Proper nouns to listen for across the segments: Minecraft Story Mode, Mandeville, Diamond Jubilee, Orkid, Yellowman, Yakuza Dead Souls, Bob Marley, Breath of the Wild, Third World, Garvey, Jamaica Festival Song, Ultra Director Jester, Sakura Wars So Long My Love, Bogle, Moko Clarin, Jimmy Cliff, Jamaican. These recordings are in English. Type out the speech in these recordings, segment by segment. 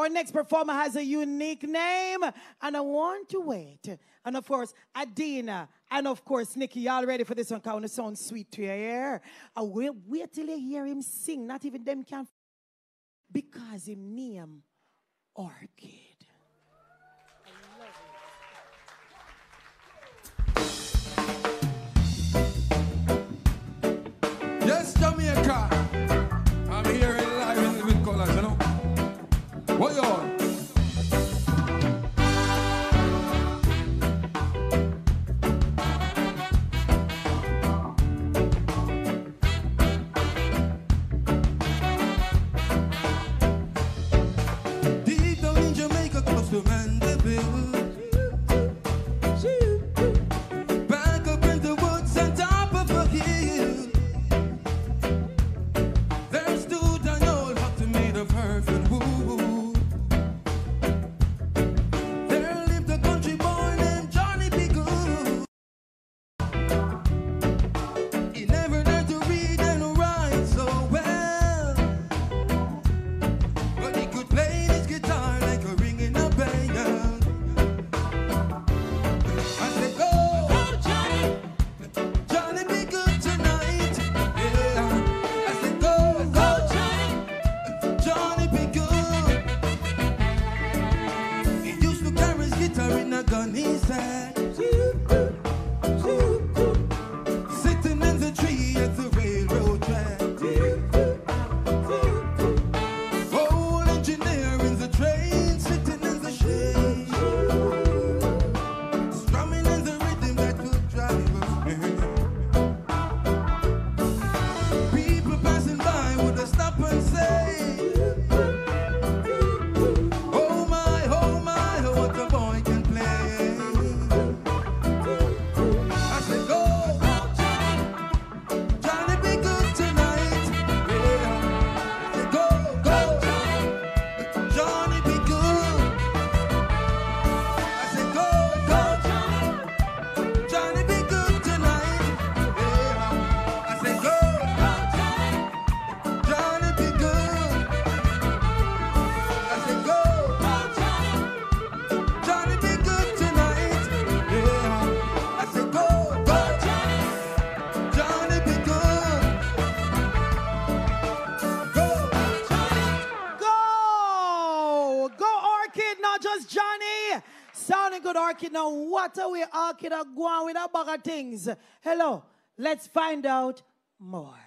Our next performer has a unique name and a want to wait. And of course, Adina. And of course, Nikki, y'all ready for this one? Because it sounds sweet to your ear. I will wait till you hear him sing. Not even them can. Because him name Orkid. Yes, Jamaica. I'm here in live and living colors, you know. What you on? Deep down in Jamaica, close to Mandeville. Orkid, now what are we Orkid are going with a bag of things? Hello, let's find out more.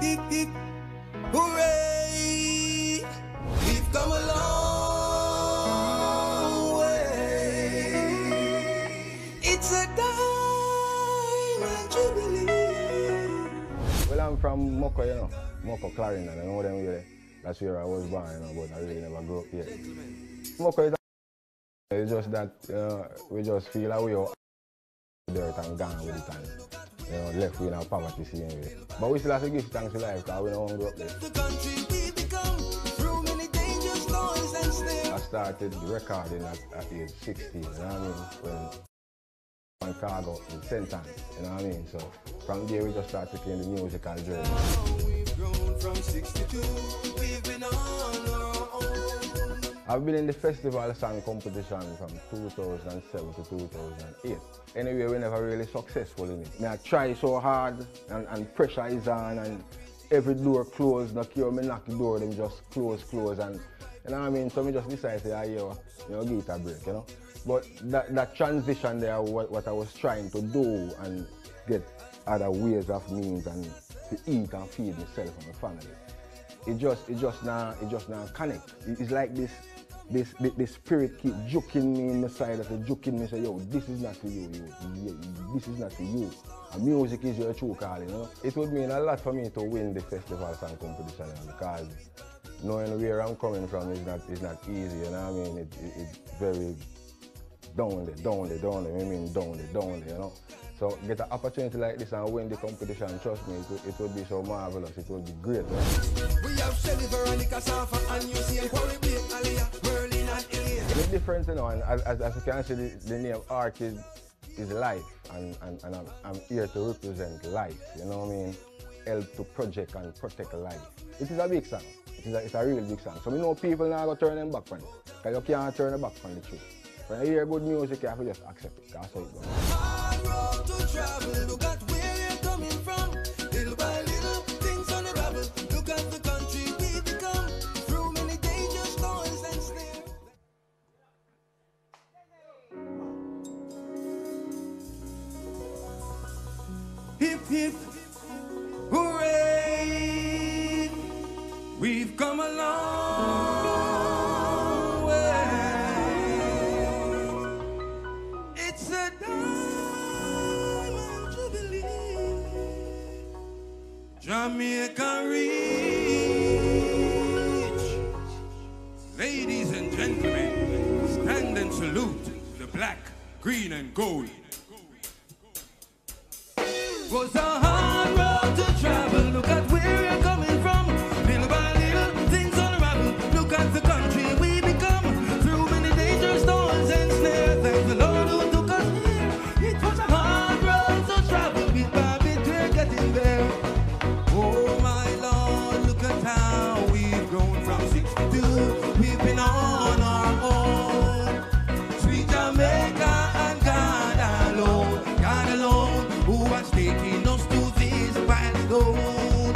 Tick, tick, hooray! We've come a long way. It's a Diamond Jubilee. Well, I'm from Moko, you know, Moko Clarin, and I know them really. That's where I was born, you know, but I really never grew up here. Moko is it's just that we just feel like we are dirt and gone with it and you know, left with our poverty same way. But we still have to give thanks to life because we don't want to go up there. I started recording at age 16, you know what I mean? When Chicago in St. Anne, you know what I mean? So from there we just started taking the musical journey. We've grown from 62, we've been on I've been in the festival song competition from 2007 to 2008. Anyway, we're never really successful in it. I try so hard and pressure is on and every door closed, no care me knock the door, them just close and you know what I mean? So I just decided to give it a break, you know? But that transition there, what I was trying to do and get other ways of means and to eat and feed myself and my family. It just not connect. It's like the spirit keep joking me in the side of the joking me, say, yo, this is not for you, this is not for you. And music is your true calling, you know. It would mean a lot for me to win the festival song competition, you know, because knowing where I'm coming from is not easy, you know what I mean? It's very down there, I mean down there, you know. So get an opportunity like this and win the competition, trust me, it would be so marvelous, it would be great. We have Shelly, Veronica, Safa, and you see Aliyah, Berlin and Elia. The difference, you know, and as you can see, the name Orkid is life, and I'm here to represent life, you know what I mean? Help to project and protect life. It is a big song. it's a real big song. So I know people now go turn them back from it. Because you can't turn them back from the truth. When you hear good music, you have to just accept it. That's how it goes. Hard road to travel, look at where you're coming from. Little by little, things unravel. Look at the country we've become. Through many dangerous storms and snares. Hip, hip, hooray! We've come a long way. It's a Diamond Jubilee. Jamaica reach. Ladies and gentlemen, stand and salute the black, green and gold. Was a hard road to travel, look at where you're coming from. Little by little, things unravel, look at the country we become. Through many dangerous storms and snares, thank the Lord who took us here. It was a hard road to travel, bit by bit we're getting there. Oh my Lord, look at how we've grown from 62, we've been on our own. Sweet Jamaica and God alone, who has taken us to this wild gold.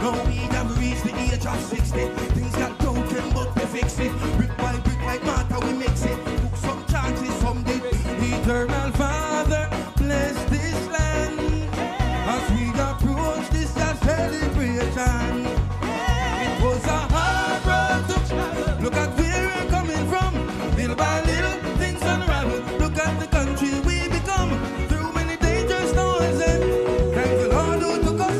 Now we have reached the age of 60. Things got broken, but we fix it. Brick by brick, like mortar, we mix it. Took some chances, some did. Eternal Father, bless this land. As we approach this celebration, it was a hard road to travel. Look at where we're coming from. Little by little, things unravel. Look at the country we become. Through many dangerous storms and thank the Lord who took us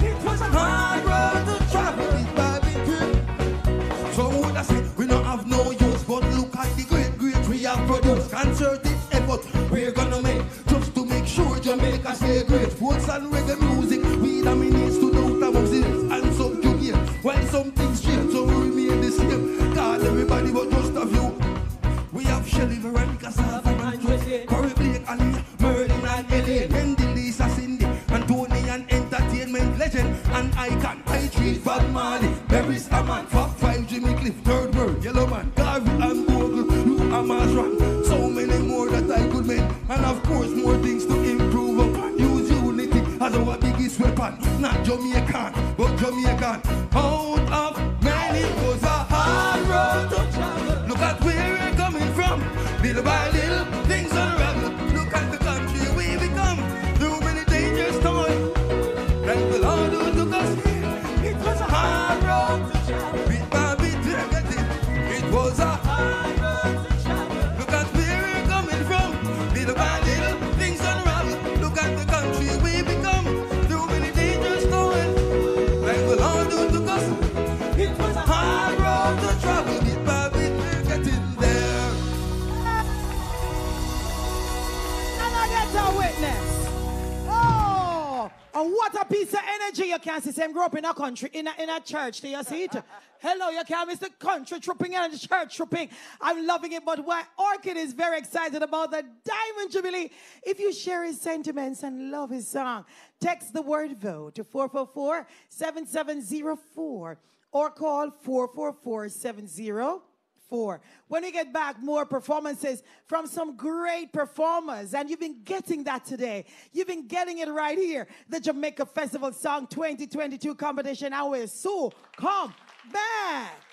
here. It was a hard road to travel, bit by bit. So would I say we don't have no use, but look at the great great we have produced. Concerted effort we're gonna make just to make sure Jamaica stay great. Sports and reggae music, we the ministers to know that was serious and subjugate. While some things change, so we remain the same. God, everybody was just a few. We have Shelly, Veronica, Sava, and Jose, Corey Blake, Ali, Merlin, and Elaine, Mendy, Lisa, Cindy, and Tony, and entertainment legend, and icon, I treat Bob Marley, Barry Staman, Fab Five, Jimmy Cliff, Third World, Yellowman, Garvey, and Bogle, Lou Amazran, so many more that I could make, and of course more things to improve upon. Use unity as our biggest weapon, not Jamaican, but Jamaican. Out of man, it was a hard road to travel. Look at where we're coming from. Little by little, things unravel. Look at the country we become. Through many dangerous times, thank the Lord who took us here. It was a hard road to travel. Bit by bit, we're getting. It was a hard road to travel. Look at where we're coming from. Little by little, things unravel. Look at the country we become. Through many dangerous times, thank the Lord who took us here. It was a hard road to travel. Bit by bit, we're getting there. And I get a witness. Oh, and what a piece of energy. You can't see them grow up in a country, in a church. Do you see it? Hello, you can't miss the country tripping and the church tripping. I'm loving it. But why Orkid is very excited about the Diamond Jubilee. If you share his sentiments and love his song, text the word VOTE to 444-7704 or call 444-7004. When we get back, more performances from some great performers, and you've been getting that today. You've been getting it right here, the Jamaica Festival Song 2022 competition. I will soon come back.